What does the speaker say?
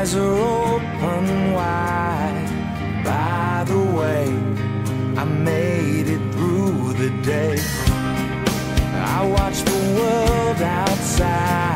eyes are open wide. By the way, I made it through the day. I watched the world outside.